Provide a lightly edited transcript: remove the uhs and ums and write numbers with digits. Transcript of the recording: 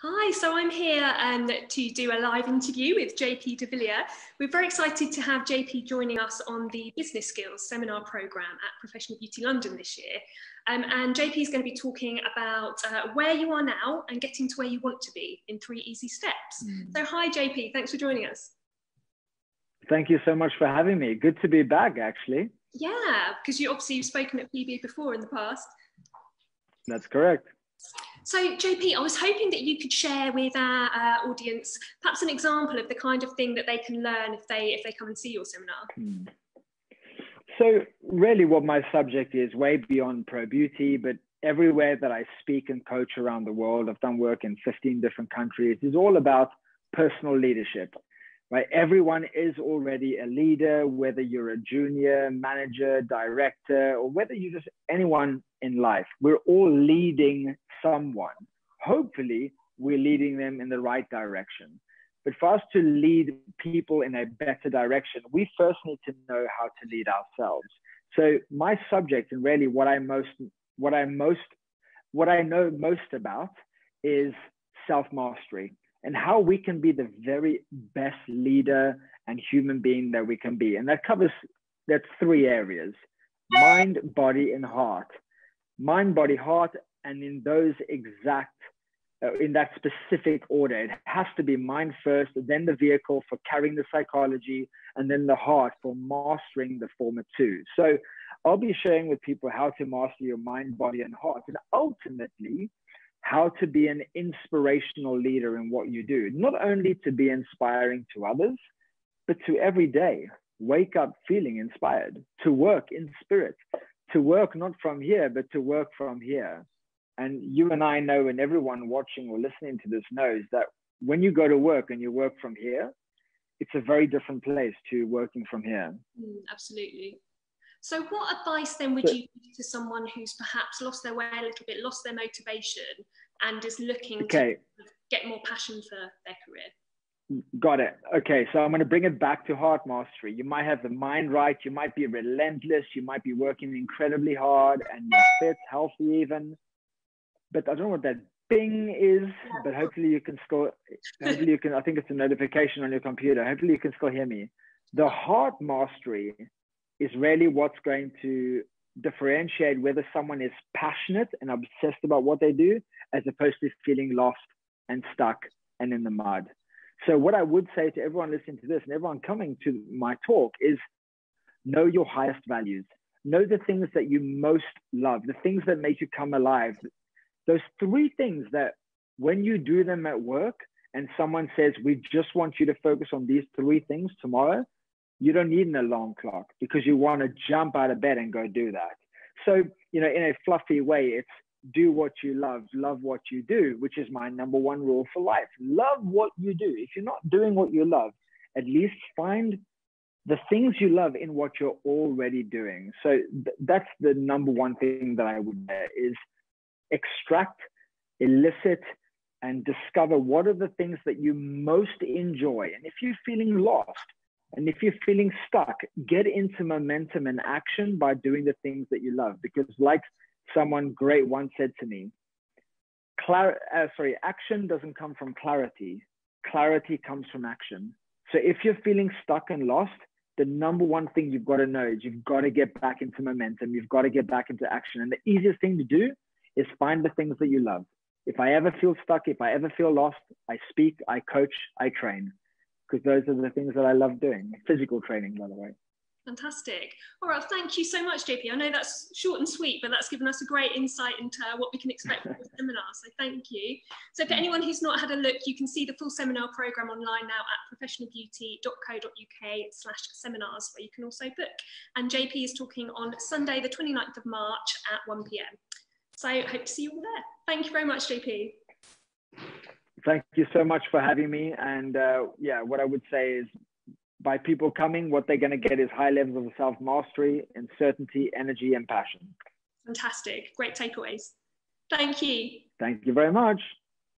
Hi, so I'm here to do a live interview with Jean-Pierre de Villiers. We're very excited to have JP joining us on the Business Skills Seminar Programme at Professional Beauty London this year. And JP is going to be talking about where you are now and getting to where you want to be in 3 easy steps. So hi JP, thanks for joining us. Thank you so much for having me. Good to be back actually. Yeah, because you've spoken at PB before in the past. That's correct. So JP, I was hoping that you could share with our audience perhaps an example of the kind of thing that they can learn if they come and see your seminar. So really what my subject is way beyond pro beauty, but everywhere that I speak and coach around the world, I've done work in 15 different countries, is all about personal leadership. Right? Everyone is already a leader, whether you're a junior, manager, director, or whether you're just anyone in life. We're all leading someone. Hopefully, we're leading them in the right direction. But for us to lead people in a better direction, we first need to know how to lead ourselves. So my subject, and really what I know most about, is self-mastery, and how we can be the very best leader and human being that we can be. And that covers, that's 3 areas: mind, body, and heart. Mind, body, heart, and in those exact, in that specific order. It has to be mind first, then the vehicle for carrying the psychology, and then the heart for mastering the former 2. So I'll be sharing with people how to master your mind, body, and heart, and ultimately how to be an inspirational leader in what you do, not only to be inspiring to others, but to every day wake up feeling inspired, to work in spirit, to work not from here, but to work from here. And you and I know, and everyone watching or listening to this knows, that when you go to work and you work from here, it's a very different place to working from here. Absolutely. So what advice then would you give to someone who's perhaps lost their way a little bit, lost their motivation, and is looking to get more passion for their career? Got it. Okay, so I'm going to bring it back to heart mastery. You might have the mind right, you might be relentless, you might be working incredibly hard, and you're fit, healthy even. But I don't know what that bing is, but hopefully you can still, I think it's a notification on your computer. Hopefully you can still hear me. The heart mastery is really what's going to differentiate whether someone is passionate and obsessed about what they do, as opposed to feeling lost and stuck and in the mud. So what I would say to everyone listening to this and everyone coming to my talk is, know your highest values. Know the things that you most love, the things that make you come alive. Those 3 things that when you do them at work and someone says, we just want you to focus on these 3 things tomorrow, you don't need an alarm clock because you want to jump out of bed and go do that. So, you know, in a fluffy way, it's do what you love, love what you do, which is my number 1 rule for life. Love what you do. If you're not doing what you love, at least find the things you love in what you're already doing. So that's the number 1 thing that I would say is extract, elicit, and discover what are the things that you most enjoy. And if you're feeling lost, and if you're feeling stuck, get into momentum and action by doing the things that you love. Because like someone great once said to me, action doesn't come from clarity. Clarity comes from action. So if you're feeling stuck and lost, the number 1 thing you've got to know is you've got to get back into momentum. You've got to get back into action. And the easiest thing to do is find the things that you love. If I ever feel stuck, if I ever feel lost, I speak, I coach, I train. Because those are the things that I love doing. Physical training, by the way. Fantastic. All right, thank you so much, JP. I know that's short and sweet, but that's given us a great insight into what we can expect from the seminar, so thank you. So for anyone who's not had a look, you can see the full seminar programme online now at professionalbeauty.co.uk/seminars, where you can also book. And JP is talking on Sunday, the 29th of March at 1 p.m. So hope to see you all there. Thank you very much, JP. Thank you so much for having me. And yeah, what I would say is by people coming, what they're going to get is high levels of self-mastery, certainty, energy, and passion. Fantastic. Great takeaways. Thank you. Thank you very much.